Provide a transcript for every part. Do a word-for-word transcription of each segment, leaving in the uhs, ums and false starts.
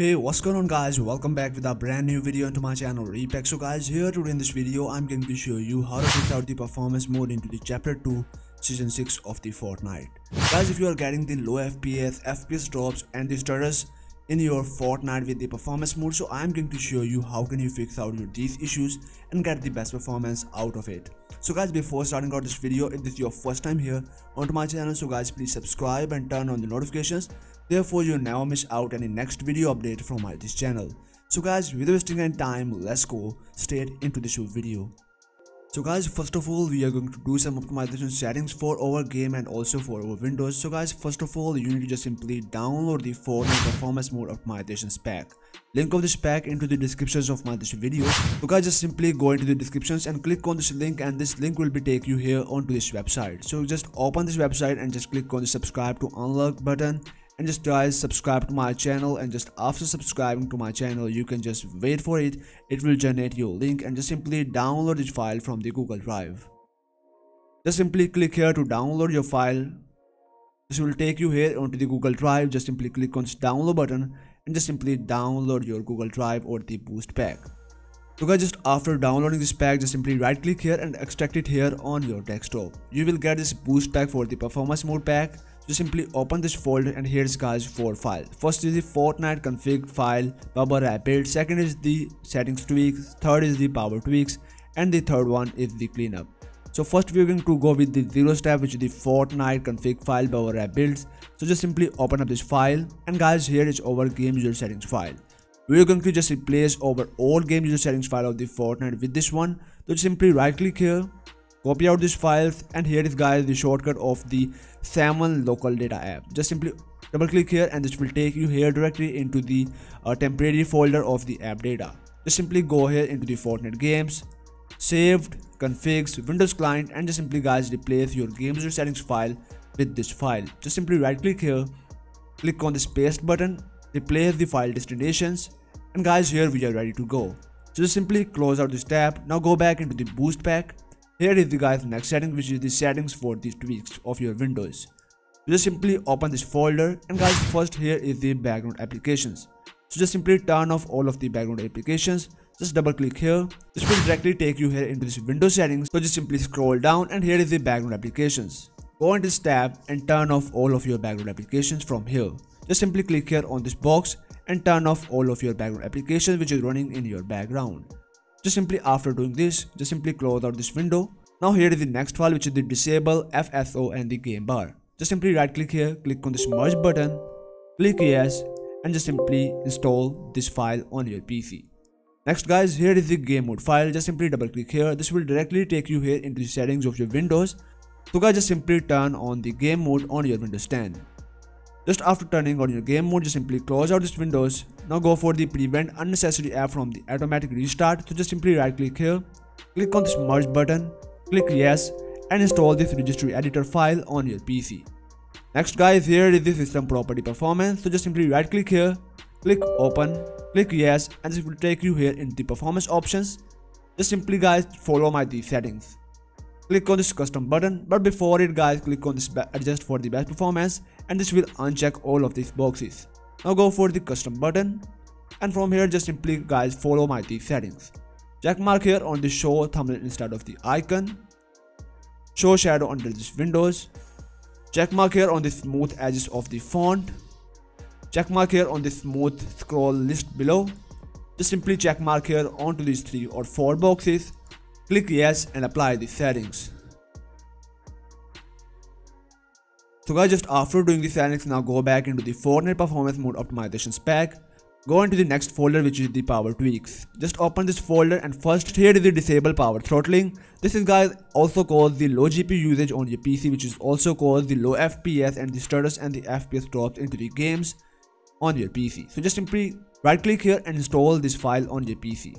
Hey, what's going on guys, welcome back with a brand new video into my channel RiPEX. So guys, here today in this video I'm going to show you how to fix out the performance mode into the chapter two season six of the Fortnite. Guys, if you are getting the low F P S, F P S drops and the stutters in your Fortnite with the performance mode, so I'm going to show you how can you fix out your these issues and get the best performance out of it. So guys, before starting out this video, if this is your first time here onto my channel, so guys please subscribe and turn on the notifications, therefore you never miss out any next video update from my this channel. So guys, without wasting any time, let's go straight into this video. So guys, first of all we are going to do some optimization settings for our game and also for our Windows. So guys, first of all you need to just simply download the Fortnite performance mode optimizations pack. Link of this pack into the descriptions of my this video. So guys, just simply go into the descriptions and click on this link, and this link will be take you here onto this website. So just open this website and just click on the subscribe to unlock button and just guys subscribe to my channel, and just after subscribing to my channel you can just wait for it. It will generate your link and just simply download this file from the Google Drive. Just simply click here to download your file. This will take you here onto the Google Drive. Just simply click on this download button and just simply download your Google Drive or the boost pack. So guys, just after downloading this pack, just simply right click here and extract it here on your desktop. You will get this boost pack for the performance mode pack. So simply open this folder, and here's guys four files. First is the Fortnite config file, bubble rapid. Second is the settings tweaks. Third is the power tweaks, and the third one is the cleanup. So first we're going to go with the zero step, which is the Fortnite config file, bubble wrap builds. So just simply open up this file, and guys here is our game user settings file. We're going to just replace our old game user settings file of the Fortnite with this one. So just simply right click here, copy out these files, and here is guys the shortcut of the Salmon local data app. Just simply double click here, and this will take you here directly into the uh, temporary folder of the app data. Just simply go here into the Fortnite games, saved, configs, Windows client, and just simply guys replace your game user settings file with this file. Just simply right click here, click on this paste button, replace the file destinations, and guys here we are ready to go. So just simply close out this tab. Now go back into the boost pack. Here is the guys next setting, which is the settings for the tweaks of your Windows. Just simply open this folder, and guys first here is the background applications. So just simply turn off all of the background applications. Just double click here. This will directly take you here into this Windows settings. So just simply scroll down, and here is the background applications. Go into this tab and turn off all of your background applications from here. Just simply click here on this box and turn off all of your background applications which is running in your background. Just simply after doing this, just simply close out this window. Now here is the next file, which is the disable F S O and the game bar. Just simply right click here, click on this merge button, click yes, and just simply install this file on your P C. Next guys, here is the game mode file. Just simply double click here. This will directly take you here into the settings of your Windows. So guys, just simply turn on the game mode on your Windows ten. Just after turning on your game mode, just simply close out this Windows. Now go for the prevent unnecessary app from the automatic restart. So just simply right click here, click on this merge button, click yes, and install this registry editor file on your P C. Next guys, here is the system property performance. So just simply right click here, click open, click yes, and this will take you here into the performance options. Just simply guys follow my these settings. Click on this custom button, but before it guys click on this adjust for the best performance, and this will uncheck all of these boxes. Now go for the custom button, and from here just simply guys follow my these settings. Check mark here on the show thumbnail instead of the icon, show shadow under this Windows, check mark here on the smooth edges of the font, check mark here on the smooth scroll list below. Just simply check mark here onto these three or four boxes. Click yes and apply the settings. So guys, just after doing the settings, now go back into the Fortnite performance mode optimizations pack. Go into the next folder, which is the power tweaks. Just open this folder, and first here is the disable power throttling. This is guys also cause the low G P U usage on your P C, which is also cause the low F P S and the stutters and the F P S drops into the games on your P C. So just simply right click here and install this file on your P C.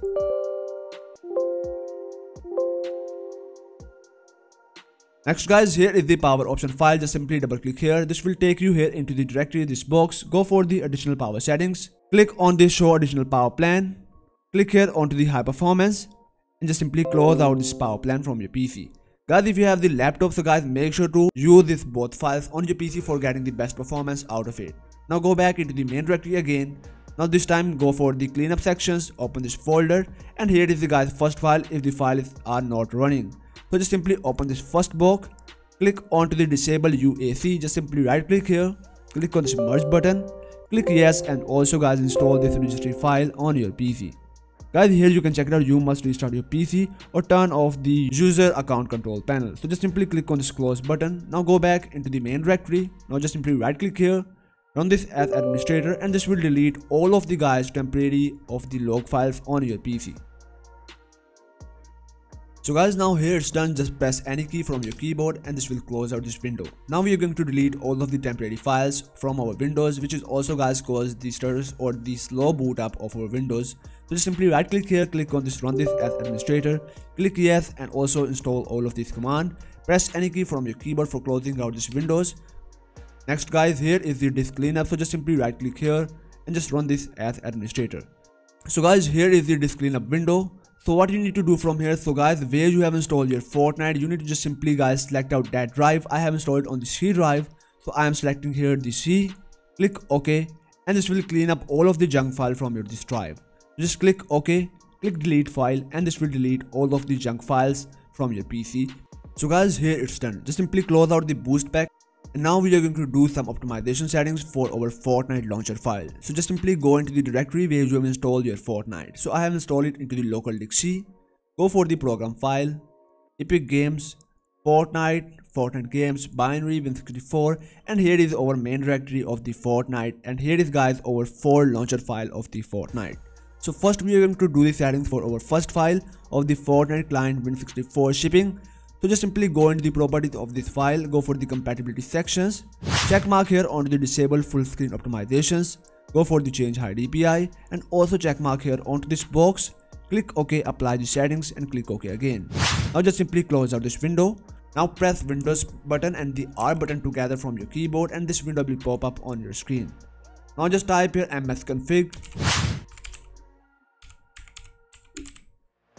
Next guys, here is the power option file. Just simply double click here. This will take you here into the directory, this box. Go for the additional power settings. Click on the show additional power plan. Click here onto the high performance, and just simply close out this power plan from your P C. Guys, if you have the laptop, so guys make sure to use this both files on your P C for getting the best performance out of it. Now go back into the main directory again. Now this time go for the cleanup sections, open this folder, and here it is the guys first file if the files are not running. So just simply open this first box, click onto the disable U A C, just simply right click here, click on this merge button, click yes, and also guys install this registry file on your P C. Guys, here you can check it out, you must restart your P C or turn off the user account control panel. So just simply click on this close button. Now go back into the main directory. Now just simply right click here, run this as administrator, and this will delete all of the guys temporary of the log files on your P C. So guys, now here it's done. Just press any key from your keyboard and this will close out this window. Now we are going to delete all of the temporary files from our Windows, which is also guys caused the stutters or the slow boot up of our Windows. So just simply right click here, click on this run this as administrator, click yes, and also install all of this command. Press any key from your keyboard for closing out this Windows. Next guys, here is the disk cleanup. So just simply right click here and just run this as administrator. So guys, here is the disk cleanup window. So what you need to do from here, so guys, where you have installed your Fortnite, you need to just simply guys select out that drive. I have installed on the C drive, so I am selecting here the C, click OK, and this will clean up all of the junk file from your disk drive. Just click OK, click delete file, and this will delete all of the junk files from your P C. So guys, here it's done. Just simply close out the boost pack. And now we are going to do some optimization settings for our Fortnite launcher file. So just simply go into the directory where you have installed your Fortnite. So I have installed it into the local disk C. Go for the program file, Epic Games, Fortnite, Fortnite Games, Binary, Win sixty-four, and here is our main directory of the Fortnite, and here is guys our four launcher file of the Fortnite. So first we are going to do the settings for our first file of the Fortnite client Win sixty-four shipping. So just simply go into the properties of this file, go for the compatibility sections, check mark here onto the disable full screen optimizations, go for the change high D P I, and also check mark here onto this box, click OK, apply the settings, and click OK again. Now just simply close out this window. Now press Windows button and the R button together from your keyboard, and this window will pop up on your screen. Now just type here msconfig,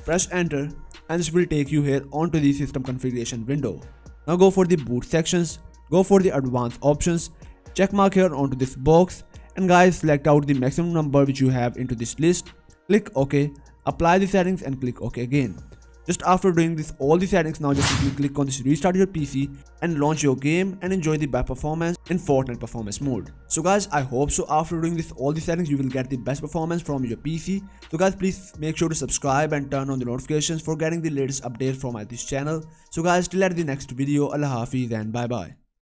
press enter, and this will take you here onto the system configuration window. Now go for the boot sections, go for the advanced options, check mark here onto this box, and guys select out the maximum number which you have into this list, click OK, apply the settings, and click OK again. Just after doing this all the settings, now just simply click on this restart your P C and launch your game and enjoy the best performance in Fortnite performance mode. So guys, I hope so after doing this all the settings you will get the best performance from your P C. So guys, please make sure to subscribe and turn on the notifications for getting the latest updates from my this channel. So guys, till at the next video, Allah Hafiz and bye bye.